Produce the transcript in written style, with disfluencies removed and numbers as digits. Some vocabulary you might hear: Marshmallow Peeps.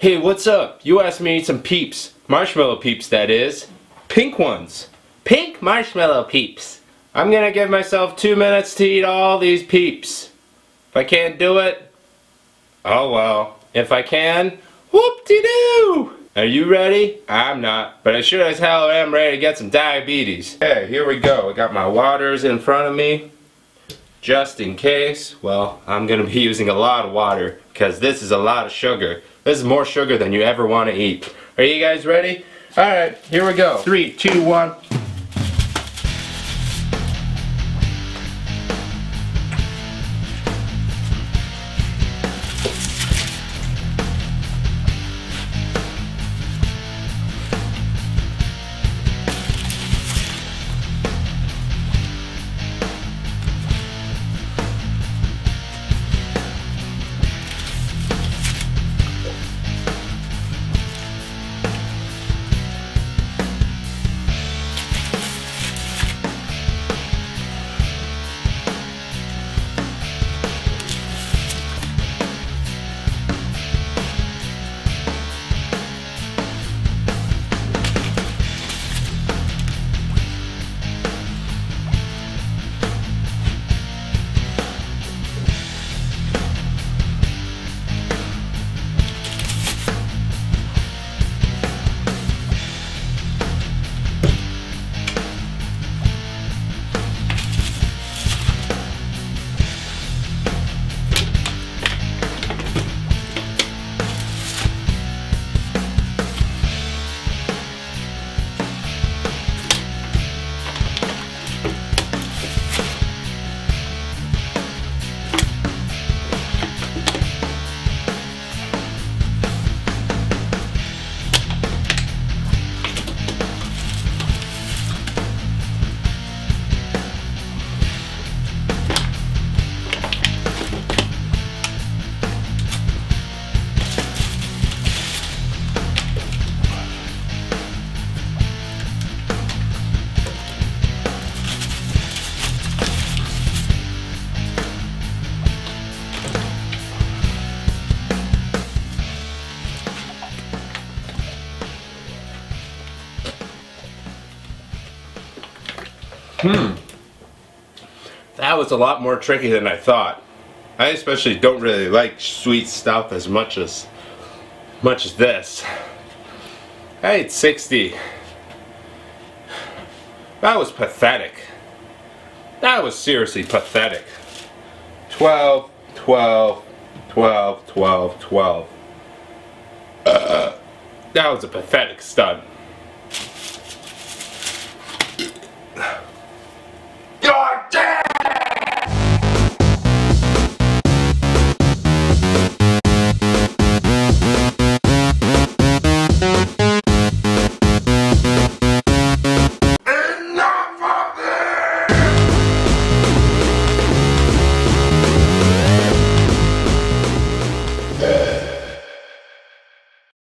Hey, what's up? You asked me some peeps. Marshmallow peeps, that is. Pink ones. Pink marshmallow peeps. I'm gonna give myself 2 minutes to eat all these peeps. If I can't do it, oh well. If I can, whoop-de-doo! Are you ready? I'm not, but I sure as hell am ready to get some diabetes. Hey, here we go. I got my waters in front of me. Just in case, well, I'm gonna be using a lot of water because this is a lot of sugar. This is more sugar than you ever want to eat. Are you guys ready? Alright, here we go. 3, 2, 1. That was a lot more tricky than I thought. I especially don't really like sweet stuff as much as this. I ate 60. That was pathetic. That was seriously pathetic. 12, 12, 12, 12, 12. That was a pathetic stunt.